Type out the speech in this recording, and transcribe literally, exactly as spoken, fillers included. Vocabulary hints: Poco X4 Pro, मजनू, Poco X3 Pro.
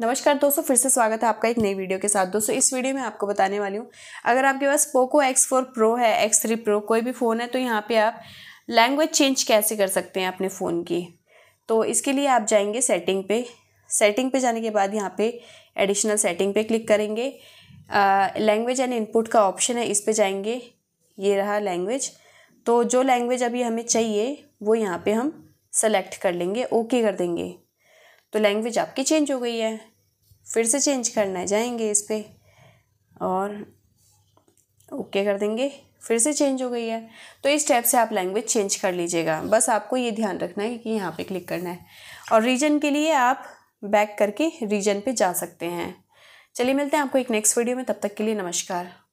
नमस्कार दोस्तों, फिर से स्वागत है आपका एक नई वीडियो के साथ। दोस्तों इस वीडियो में आपको बताने वाली हूँ, अगर आपके पास पोको एक्स फोर प्रो है, एक्स थ्री प्रो कोई भी फ़ोन है, तो यहाँ पे आप लैंग्वेज चेंज कैसे कर सकते हैं अपने फ़ोन की। तो इसके लिए आप जाएंगे सेटिंग पे। सेटिंग पे जाने के बाद यहाँ पे एडिशनल सेटिंग पे क्लिक करेंगे। लैंग्वेज एंड इनपुट का ऑप्शन है, इस पर जाएंगे। ये रहा लैंग्वेज। तो जो लैंग्वेज अभी हमें चाहिए वो यहाँ पर हम सेलेक्ट कर लेंगे, ओके कर देंगे। तो लैंग्वेज आपकी चेंज हो गई है। फिर से चेंज करना है, जाएंगे इस पर और ओके कर देंगे। फिर से चेंज हो गई है। तो इस स्टेप से आप लैंग्वेज चेंज कर लीजिएगा। बस आपको ये ध्यान रखना है कि यहाँ पे क्लिक करना है। और रीजन के लिए आप बैक करके रीजन पे जा सकते हैं। चलिए मिलते हैं आपको एक नेक्स्ट वीडियो में, तब तक के लिए नमस्कार।